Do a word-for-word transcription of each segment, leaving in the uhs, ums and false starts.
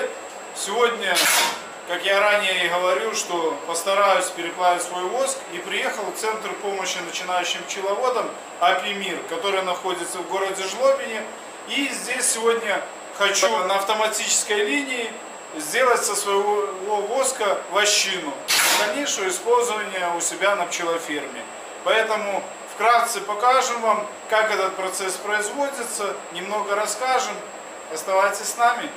лет. Сегодня, как я ранее и говорил, что постараюсь переплавить свой воск, и приехал в Центр помощи начинающим пчеловодам «АПИМИР», который находится в городе Жлобине. И здесь сегодня хочу на автоматической линии сделать со своего воска вощину, дальнейшее использование у себя на пчелоферме. Поэтому вкратце покажем вам, как этот процесс производится, немного расскажем. Оставайтесь с нами.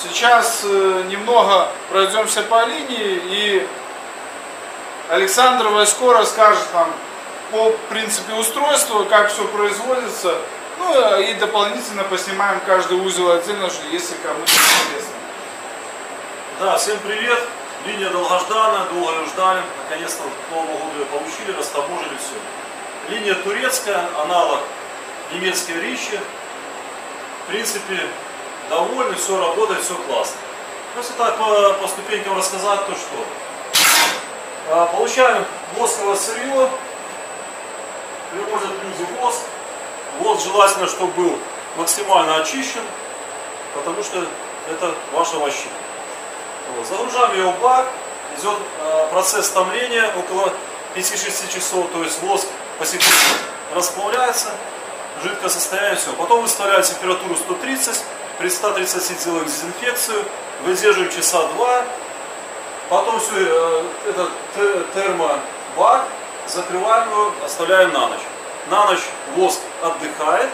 Сейчас немного пройдемся по линии, и Александр Васько расскажет нам по принципе устройства, как все производится. Ну и дополнительно поснимаем каждый узел отдельно, если кому-то интересно. Да, всем привет. Линия долгожданная, долго ее ждали. Наконец-то к Новому году ее получили, растаможили все. Линия турецкая, аналог немецкой Ричи. В принципе, довольны, все работает, все классно. Если так по, по ступенькам рассказать, то что? Получаем восковое сырье, привозят люди воск. Воск желательно, чтобы был максимально очищен, потому что это ваша вощина. Вот. Загружаем ее в бак, идет процесс томления около пяти-шести часов, то есть воск по секунде расплавляется, жидкое состояние, все. Потом выставляем температуру сто тридцать, при ста тридцати делаем дезинфекцию, выдерживаем часа два, потом все, э, этот термобак закрываем его, оставляем на ночь. На ночь воск отдыхает,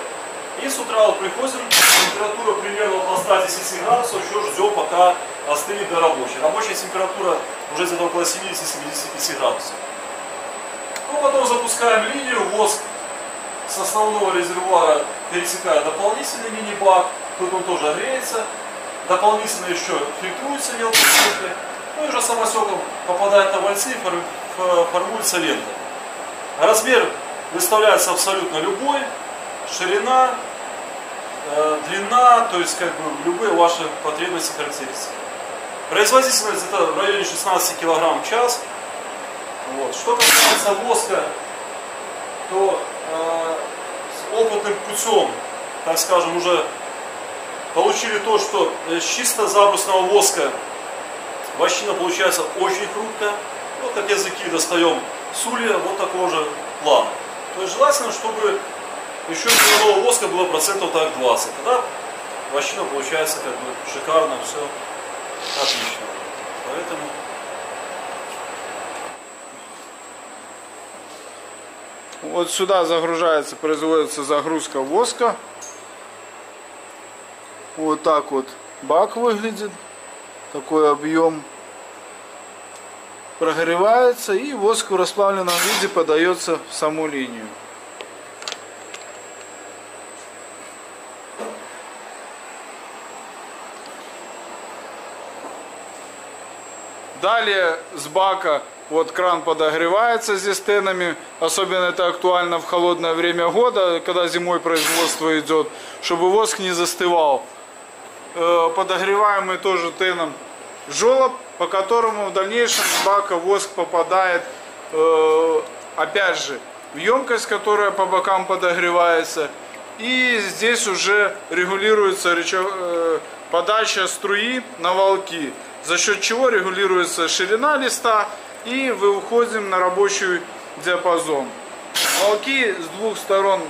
и с утра вот приходим, температура примерно около ста десяти градусов, еще ждем, пока остынет до рабочей. Рабочая температура уже где-то около семидесяти-семидесяти пяти градусов. Ну, потом запускаем линию, воск с основного резервуара перетекает дополнительный мини-бак, тут он тоже греется, дополнительно еще фильтруется мелкие стекли, ну и уже самосеком попадает на вальцы и формуется лента. Размер выставляется абсолютно любой, ширина, э, длина, то есть как бы любые ваши потребности, характеристики. Производительность это в районе шестнадцати килограмм в час. Вот. Что касается воска, то э, опытным путем, так скажем, уже получили то, что с чисто забрусного воска вощина получается очень хрупкая. Вот как языки достаем с улья, вот такого же плана. То есть желательно, чтобы еще молодого воска было процентов так двадцать. Тогда вощина получается как бы шикарно, все отлично. Поэтому... Вот сюда загружается, производится загрузка воска. Вот так вот бак выглядит, такой объем прогревается, и воск в расплавленном виде подается в саму линию. Далее с бака вот кран подогревается здесь стенами, особенно это актуально в холодное время года, когда зимой производство идет, чтобы воск не застывал. Подогреваемый тоже теном желоб, по которому в дальнейшем с бака воск попадает опять же в емкость, которая по бокам подогревается, и здесь уже регулируется подача струи на волки, за счет чего регулируется ширина листа, и мы выходим на рабочий диапазон. Волки с двух сторон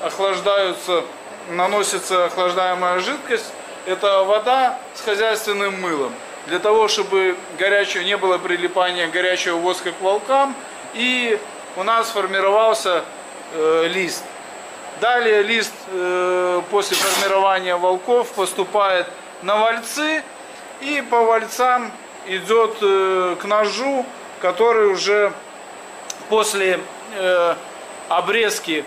охлаждаются, наносится охлаждаемая жидкость. Это вода с хозяйственным мылом. Для того, чтобы горячего, не было прилипания горячего воска к волкам. И у нас формировался э, лист. Далее лист э, после формирования волков поступает на вальцы. И по вальцам идет э, к ножу, который уже после э, обрезки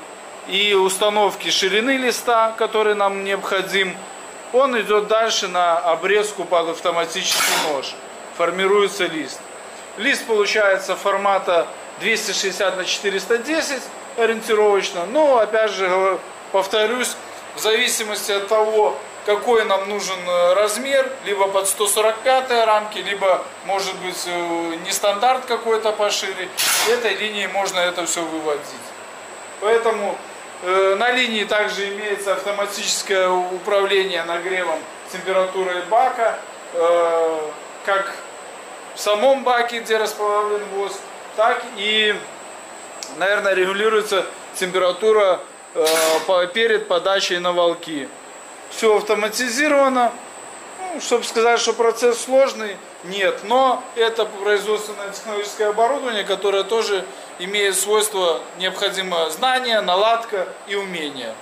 и установки ширины листа, который нам необходим, он идет дальше на обрезку под автоматический нож. Формируется лист. Лист получается формата двести шестьдесят на четыреста десять ориентировочно. Но опять же повторюсь, в зависимости от того, какой нам нужен размер, либо под сто сорок пять рамки, либо может быть нестандарт какой-то пошире, этой линии можно это все выводить. Поэтому на линии также имеется автоматическое управление нагревом температурой бака, э, как в самом баке, где расплавлен воск, так и, наверное, регулируется температура э, по, перед подачей на волки. Все автоматизировано. Ну, чтобы сказать, что процесс сложный, нет. Но это производственное технологическое оборудование, которое тоже имеет свойства необходимого знания, наладка и умения.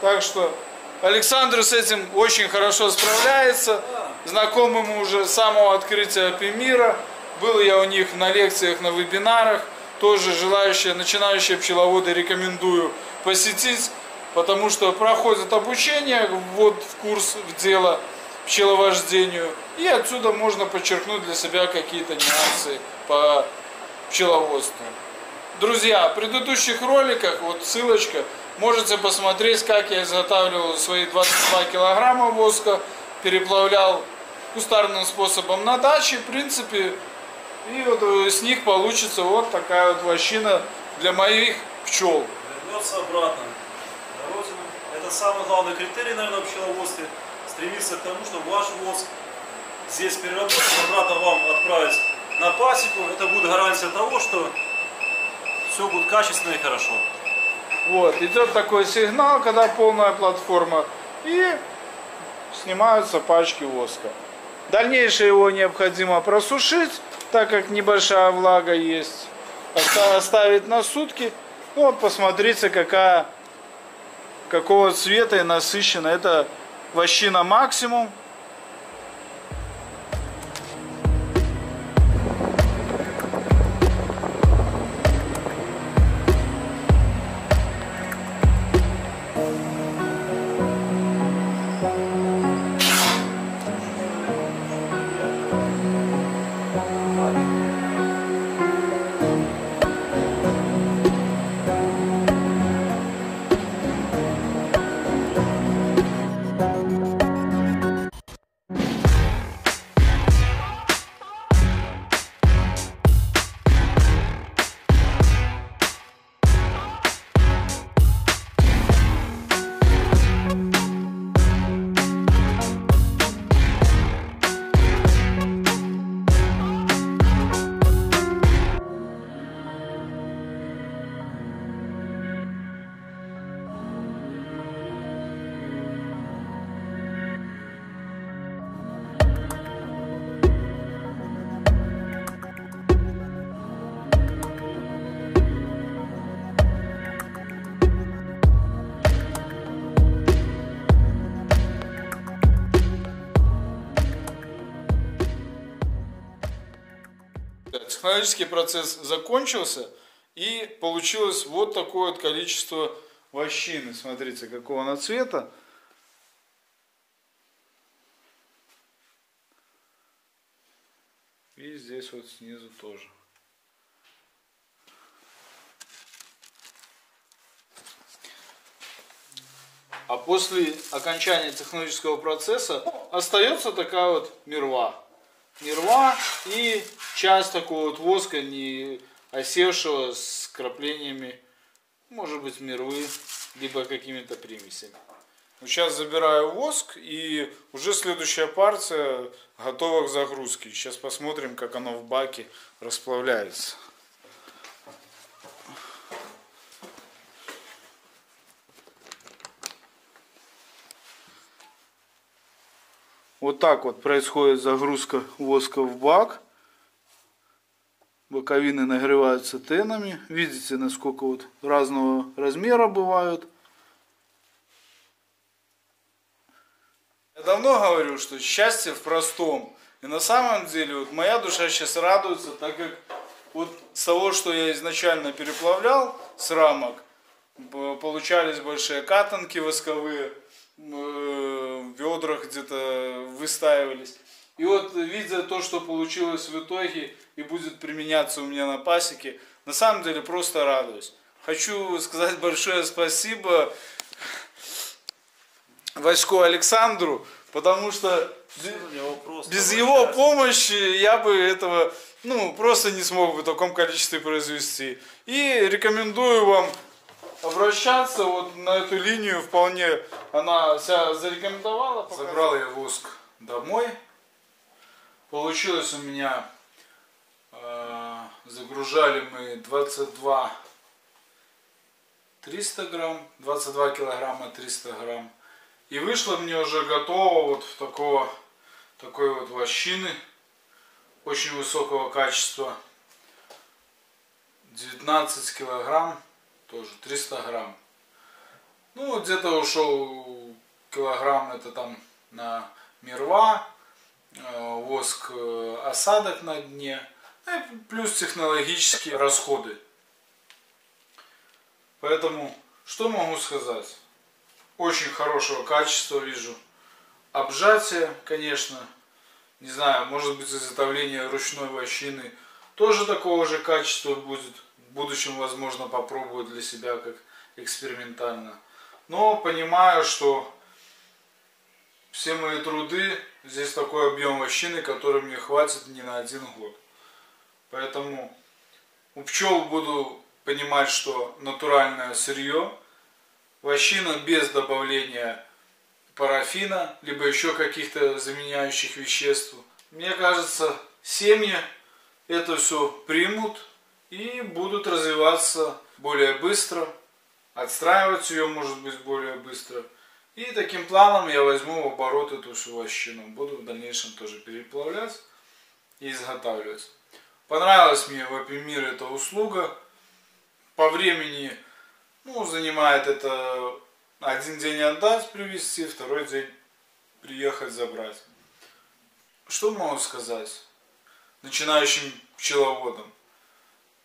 Так что Александр с этим очень хорошо справляется. Знаком ему уже с самого открытия АПИМИРа. Был я у них на лекциях, на вебинарах. Тоже желающие, начинающие пчеловоды рекомендую посетить, потому что проходит обучение, вот в курс в дело пчеловождению, и отсюда можно подчеркнуть для себя какие-то нюансы по пчеловодству. Друзья, в предыдущих роликах, вот ссылочка, можете посмотреть, как я изготавливал свои двадцать два килограмма воска, переплавлял кустарным способом на даче, в принципе, и вот с них получится вот такая вот вощина для моих пчел. Вернется обратно на родину. Это самый главный критерий, наверное, в пчеловодстве. Стремиться к тому, чтобы ваш воск здесь переработан, обратно вам отправить на пасеку. Это будет гарантия того, что все будет качественно и хорошо. Вот, идет такой сигнал, когда полная платформа, и снимаются пачки воска. Дальнейшее его необходимо просушить, так как небольшая влага есть, оставить на сутки. Вот посмотрите, какая, какого цвета и насыщена. Это вощина максимум. Технологический процесс закончился, и получилось вот такое вот количество вощины. Смотрите, какого она цвета. И здесь вот снизу тоже. А после окончания технологического процесса остается такая вот мирва. Мирва и часть такого вот воска, не осевшего, с краплениями, может быть, мирвы, либо какими-то примесями. Сейчас забираю воск, и уже следующая партия готова к загрузке. Сейчас посмотрим, как оно в баке расплавляется. Вот так вот происходит загрузка воска в бак. Боковины нагреваются тенами. Видите, насколько вот разного размера бывают. Я давно говорю, что счастье в простом. И на самом деле вот моя душа сейчас радуется, так как вот с того, что я изначально переплавлял с рамок, получались большие катанки восковые. В ведрах где-то выстаивались. И вот, видя то, что получилось в итоге и будет применяться у меня на пасеке, на самом деле просто радуюсь. Хочу сказать большое спасибо Ваську Александру, потому что без его помощи я бы этого, ну, просто не смог бы в таком количестве произвести. И рекомендую вам обращаться вот на эту линию вполне она себя зарекомендовала. Показала. Забрал я воск домой. Получилось у меня, э, загружали мы двадцать два триста грамм, двадцать два килограмма, триста грамм. И вышло мне уже готово вот в такого, такой вот вощины очень высокого качества. девятнадцать килограмм, тоже триста грамм. Ну, где-то ушел килограмм, это там на мерва, воск, осадок на дне, плюс технологические расходы. Поэтому, что могу сказать? Очень хорошего качества вижу. Обжатие, конечно, не знаю, может быть, изготовление ручной вощины тоже такого же качества будет. В будущем, возможно, попробую для себя как экспериментально. Но понимаю, что все мои труды, здесь такой объем вощины, который мне хватит не на один год. Поэтому у пчел буду понимать, что натуральное сырье, вощина без добавления парафина, либо еще каких-то заменяющих веществ. Мне кажется, семьи это все примут и будут развиваться более быстро, отстраивать ее, может быть, более быстро. И таким планом я возьму в оборот эту всю вощину, буду в дальнейшем тоже переплавлять и изготавливать. Понравилась мне в Апимир эта услуга. По времени, ну, занимает это один день отдать, привезти, второй день приехать, забрать. Что могу сказать начинающим пчеловодам?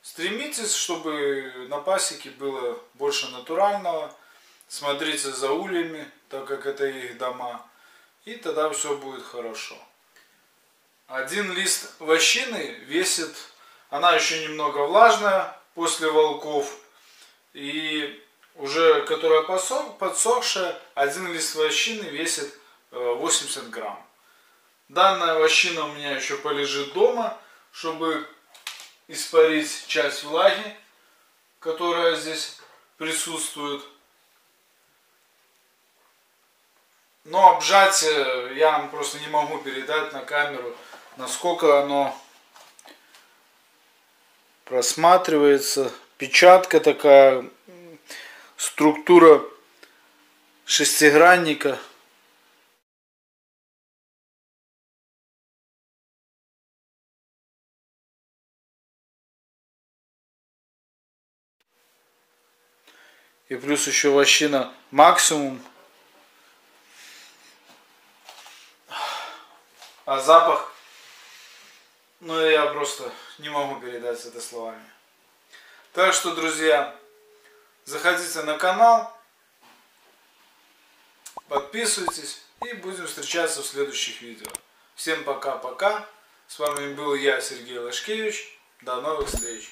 Стремитесь, чтобы на пасеке было больше натурального. Смотрите за ульями, так как это их дома. И тогда все будет хорошо. Один лист вощины весит, она еще немного влажная, после волков, и уже которая подсохшая, один лист вощины весит восемьдесят грамм. Данная вощина у меня еще полежит дома, чтобы испарить часть влаги, которая здесь присутствует. Но обжатие я вам просто не могу передать на камеру, насколько оно просматривается. Печатка такая, структура шестигранника. И плюс еще вощина максимум. А запах, ну, я просто не могу передать это словами. Так что, друзья, заходите на канал, подписывайтесь и будем встречаться в следующих видео. Всем пока-пока. С вами был я, Сергей Лашкевич. До новых встреч.